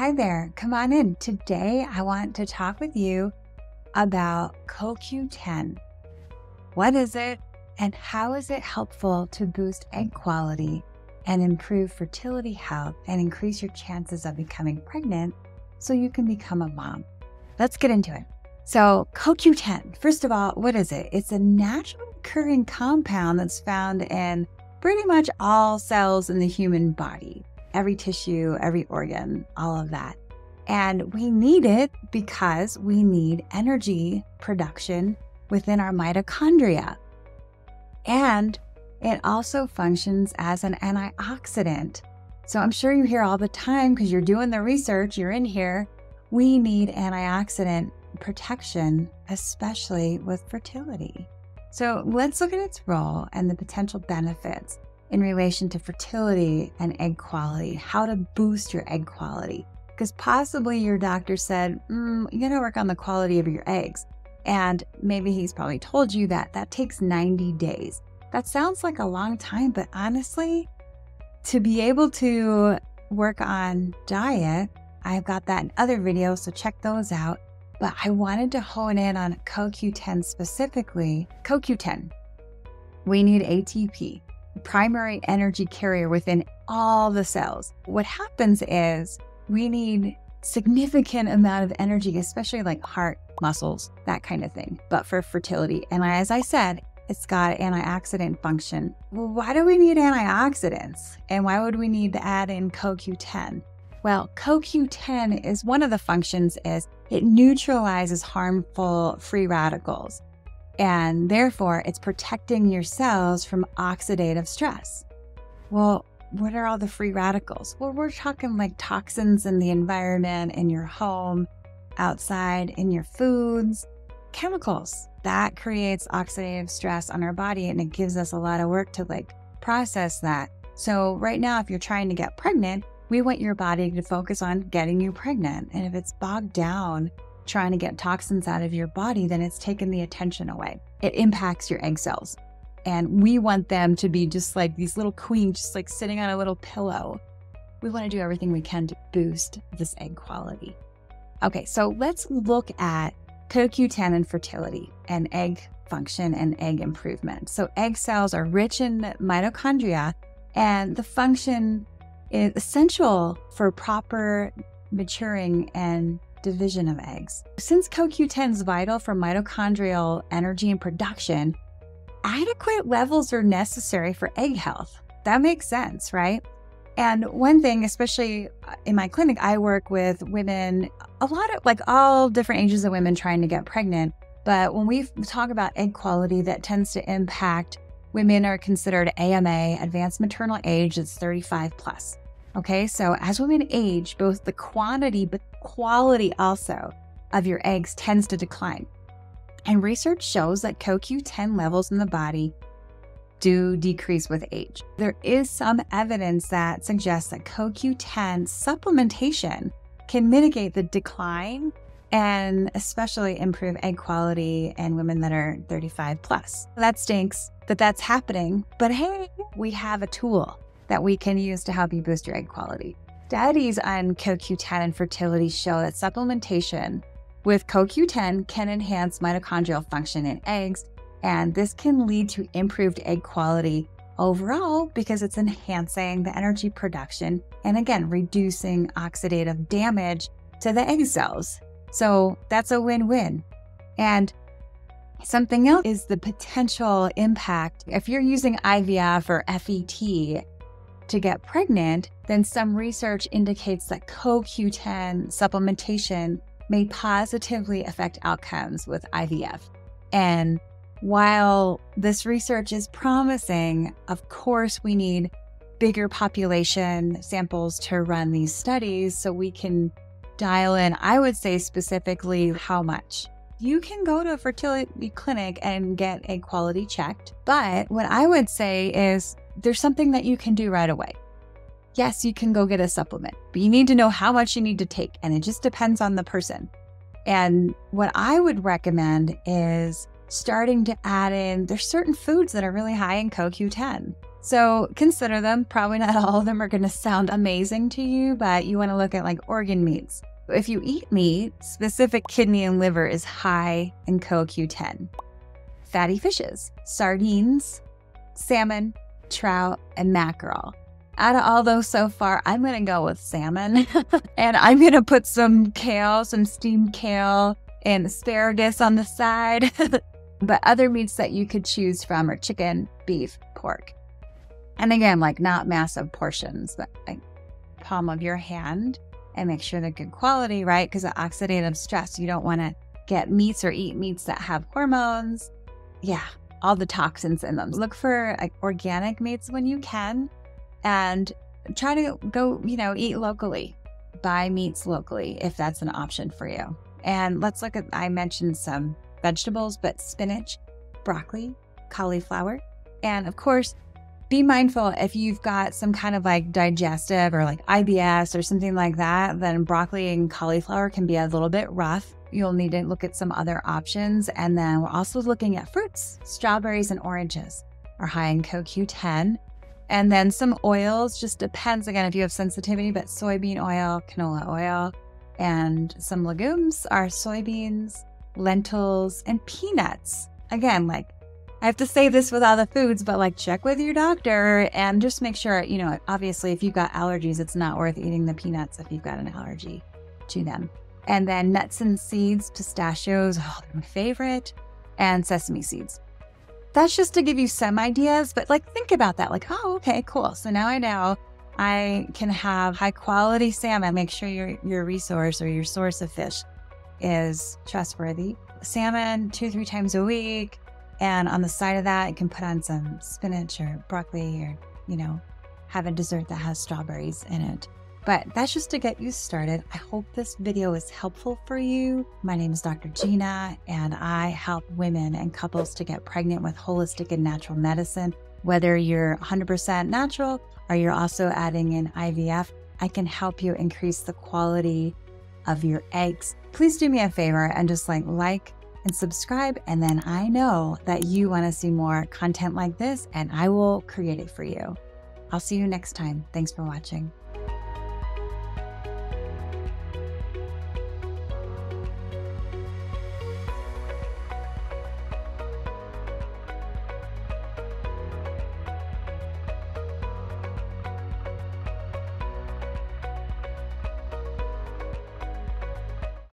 Hi there, come on in. Today I want to talk with you about CoQ10. What is it and how is it helpful to boost egg quality and improve fertility health and increase your chances of becoming pregnant so you can become a mom? Let's get into it. So CoQ10, first of all, what is it? It's a naturally occurring compound that's found in pretty much all cells in the human body. Every tissue, every organ, all of that. And we need it because we need energy production within our mitochondria. And it also functions as an antioxidant. So I'm sure you hear all the time because you're doing the research, you're in here. We need antioxidant protection, especially with fertility. So let's look at its role and the potential benefits in relation to fertility and egg quality, how to boost your egg quality. Because possibly your doctor said, you gotta work on the quality of your eggs. And maybe he's probably told you that that takes 90 days. That sounds like a long time, but honestly, to be able to work on diet, I've got that in other videos, so check those out. But I wanted to hone in on CoQ10 specifically. CoQ10, we need ATP, primary energy carrier within all the cells. What happens is we need significant amount of energy, especially like heart, muscles, that kind of thing, but for fertility. And as I said, it's got antioxidant function. Well, why do we need antioxidants? And why would we need to add in CoQ10? Well, CoQ10 is one of the functions is it neutralizes harmful free radicals. And therefore, it's protecting your cells from oxidative stress. Well, what are all the free radicals? Well, we're talking like toxins in the environment, in your home, outside, in your foods, chemicals. That creates oxidative stress on our body and it gives us a lot of work to like process that. So right now, if you're trying to get pregnant, we want your body to focus on getting you pregnant. And if it's bogged down trying to get toxins out of your body, then it's taken the attention away. It impacts your egg cells. And we want them to be just like these little queens, just like sitting on a little pillow. We want to do everything we can to boost this egg quality. Okay, so let's look at CoQ10 and fertility and egg function and egg improvement. So egg cells are rich in mitochondria and the function is essential for proper maturing and division of eggs. Since CoQ10 is vital for mitochondrial energy and production, adequate levels are necessary for egg health. That makes sense, right? And one thing, especially in my clinic, I work with women, a lot of like all different ages of women trying to get pregnant. But when we talk about egg quality, that tends to impact women are considered AMA, advanced maternal age, it's 35 plus. Okay, so as women age, both the quantity but quality also of your eggs tends to decline. And research shows that CoQ10 levels in the body do decrease with age. There is some evidence that suggests that CoQ10 supplementation can mitigate the decline and especially improve egg quality in women that are 35 plus. That stinks that that's happening, but hey, we have a tool that we can use to help you boost your egg quality. Studies on CoQ10 and fertility show that supplementation with CoQ10 can enhance mitochondrial function in eggs, and this can lead to improved egg quality overall because it's enhancing the energy production and again, reducing oxidative damage to the egg cells. So that's a win-win. And something else is the potential impact. If you're using IVF or FET, to get pregnant, then some research indicates that CoQ10 supplementation may positively affect outcomes with IVF. And while this research is promising, of course, we need bigger population samples to run these studies so we can dial in, I would say specifically how much. You can go to a fertility clinic and get egg quality checked, but what I would say is there's something that you can do right away. Yes, you can go get a supplement, but you need to know how much you need to take, and it just depends on the person. And what I would recommend is starting to add in, there's certain foods that are really high in CoQ10. So consider them. Probably not all of them are going to sound amazing to you, but you want to look at like organ meats. If you eat meat, specific kidney and liver is high in CoQ10. Fatty fishes, sardines, salmon, trout, and mackerel. Out of all those so far, I'm going to go with salmon. And I'm going to put some kale, some steamed kale, and asparagus on the side. But other meats that you could choose from are chicken, beef, pork. And again, like not massive portions, but like palm of your hand, and make sure they're good quality, right? Because of oxidative stress, you don't want to get meats or eat meats that have hormones. Yeah, all the toxins in them. Look for like organic meats when you can, and try to go, you know, eat locally, buy meats locally if that's an option for you. And let's look at, I mentioned some vegetables, but spinach, broccoli, cauliflower, and of course, be mindful if you've got some kind of like digestive or like IBS or something like that, then broccoli and cauliflower can be a little bit rough. You'll need to look at some other options. And then we're also looking at fruits. Strawberries and oranges are high in CoQ10. And then some oils, just depends again if you have sensitivity, but soybean oil, canola oil, and some legumes are soybeans, lentils, and peanuts. Again, like I have to say this with all the foods, but like check with your doctor and just make sure, you know, obviously if you've got allergies, it's not worth eating the peanuts if you've got an allergy to them. And then nuts and seeds, pistachios, oh, they're my favorite, and sesame seeds. That's just to give you some ideas, but like think about that, like, oh, okay, cool. So now I know I can have high quality salmon. Make sure your resource or your source of fish is trustworthy. Salmon 2 to 3 times a week. And on the side of that, you can put on some spinach or broccoli or, you know, have a dessert that has strawberries in it. But that's just to get you started. I hope this video is helpful for you. My name is Dr. Gina, and I help women and couples to get pregnant with holistic and natural medicine. Whether you're 100% natural or you're also adding in IVF, I can help you increase the quality of your eggs. Please do me a favor and just like and subscribe, and then I know that you want to see more content like this, and I will create it for you. I'll see you next time. Thanks for watching.